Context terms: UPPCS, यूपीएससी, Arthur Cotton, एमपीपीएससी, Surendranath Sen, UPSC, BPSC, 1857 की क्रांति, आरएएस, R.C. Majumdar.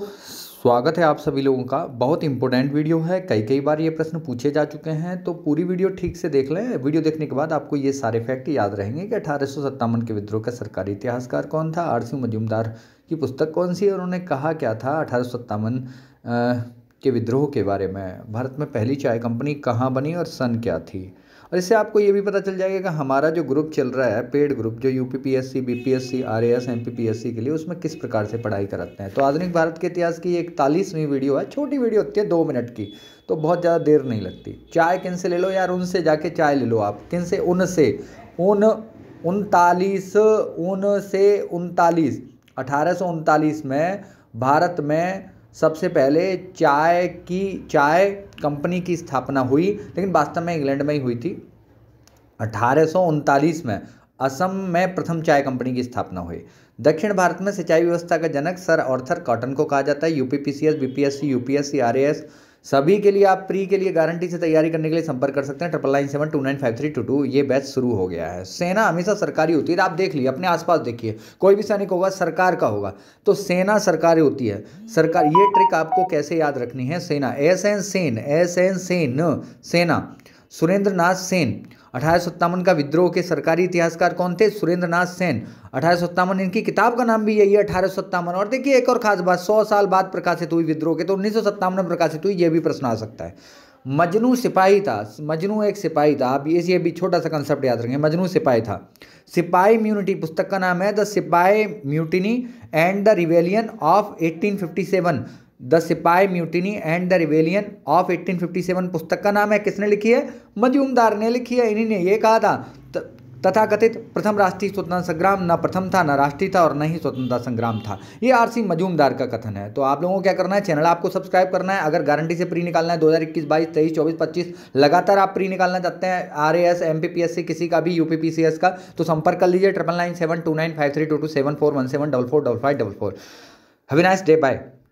स्वागत है आप सभी लोगों का। बहुत इंपॉर्टेंट वीडियो है, कई बार ये प्रश्न पूछे जा चुके हैं, तो पूरी वीडियो ठीक से देख लें। वीडियो देखने के बाद आपको ये सारे फैक्ट याद रहेंगे कि 1857 के विद्रोह का सरकारी इतिहासकार कौन था, आरसी मजूमदार की पुस्तक कौन सी है और उन्होंने कहा क्या था 1857 के विद्रोह के बारे में, भारत में पहली चाय कंपनी कहाँ बनी और सन क्या थी। और इससे आपको ये भी पता चल जाएगा कि हमारा जो ग्रुप चल रहा है पेड ग्रुप, जो यूपीपीएससी, बीपीएससी, आरएएस, एमपीपीएससी के लिए, उसमें किस प्रकार से पढ़ाई कराते हैं। तो आधुनिक भारत के इतिहास की 41वीं वीडियो है, छोटी वीडियो होती है 2 मिनट की, तो बहुत ज़्यादा देर नहीं लगती। चाय किन से ले लो यार, उनसे जाके चाय ले लो आप। किन से? उन से। उन 39 उन से 39 1839 में भारत में सबसे पहले चाय कंपनी की स्थापना हुई, लेकिन वास्तव में इंग्लैंड में ही हुई थी। 1839 में असम में प्रथम चाय कंपनी की स्थापना हुई। दक्षिण भारत में सिंचाई व्यवस्था का जनक सर आर्थर कॉटन को कहा जाता है। यूपीपीसीएस, बीपीएससी, यूपीएससी, आरएएस सभी के लिए आप प्री के लिए गारंटी से तैयारी करने के लिए संपर्क कर सकते हैं 9997295322। ये बैच शुरू हो गया है। सेना हमेशा सरकारी होती है, आप देख लीजिए अपने आसपास, देखिए कोई भी सैनिक होगा सरकार का होगा, तो सेना सरकारी होती है। सरकार, ये ट्रिक आपको कैसे याद रखनी है। सेना, एस एन सेन, सेना। सुरेंद्रनाथ सेन, 1857 का विद्रोह के सरकारी इतिहासकार कौन थे, सुरेंद्रनाथ सेन, 1857। इनकी किताब का नाम भी यही है 1857। और देखिए एक और खास बात, 100 साल बाद प्रकाशित हुई विद्रोह के, तो 1957 में प्रकाशित हुई, ये भी प्रश्न आ सकता है। मजनू सिपाही था, मजनू एक सिपाही था, आप ये भी छोटा सा कंसेप्ट याद रखेंगे, मजनू सिपाही था। सिपाही म्यूनिटी पुस्तक का नाम है, द सिपाही mutiny and the rebellion of 1857, the सिपाही mutiny and the rebellion of 1857 पुस्तक का नाम है। किसने लिखी है? मजूमदार ने लिखी है। इन्हीं ने ये कहा था तथाकथित प्रथम राष्ट्रीय स्वतंत्रता संग्राम ना प्रथम था, ना राष्ट्रीय था और ना ही स्वतंत्रता संग्राम था। ये आरसी मजूमदार का कथन है। तो आप लोगों को क्या करना है, चैनल आपको सब्सक्राइब करना है। अगर गारंटी से प्री निकालना है 2021, 22, 23, 24, 25 लगातार आप प्री निकालना चाहते हैं, आरएएस, एमपीपीएससी किसी का भी, यूपीपीसीएस का, तो संपर्क कर लीजिए 9997295322 7417445544। Have a nice day, bye.